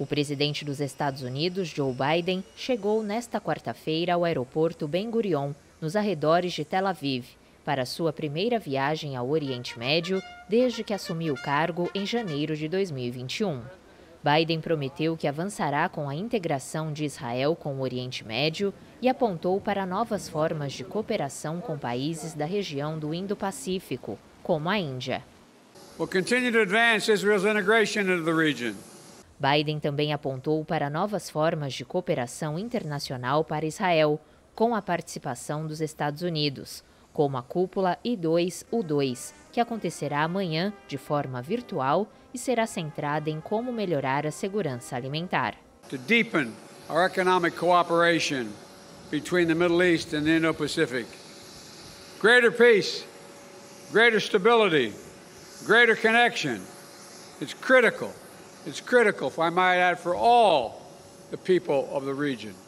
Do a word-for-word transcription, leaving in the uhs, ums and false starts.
O presidente dos Estados Unidos, Joe Biden, chegou nesta quarta-feira ao aeroporto Ben Gurion, nos arredores de Tel Aviv, para sua primeira viagem ao Oriente Médio desde que assumiu o cargo em janeiro de dois mil e vinte e um. Biden prometeu que avançará com a integração de Israel com o Oriente Médio e apontou para novas formas de cooperação com países da região do Indo-Pacífico, como a Índia. We'll continue to advance Israel's integration into the region. Biden também apontou para novas formas de cooperação internacional para Israel, com a participação dos Estados Unidos, como a cúpula I dois U dois, que acontecerá amanhã de forma virtual e será centrada em como melhorar a segurança alimentar. To deepen our economic cooperation between the Middle East and the Indo-Pacific. Greater peace, greater stability, greater connection. It's critical. It's critical, if I might add, for all the people of the region.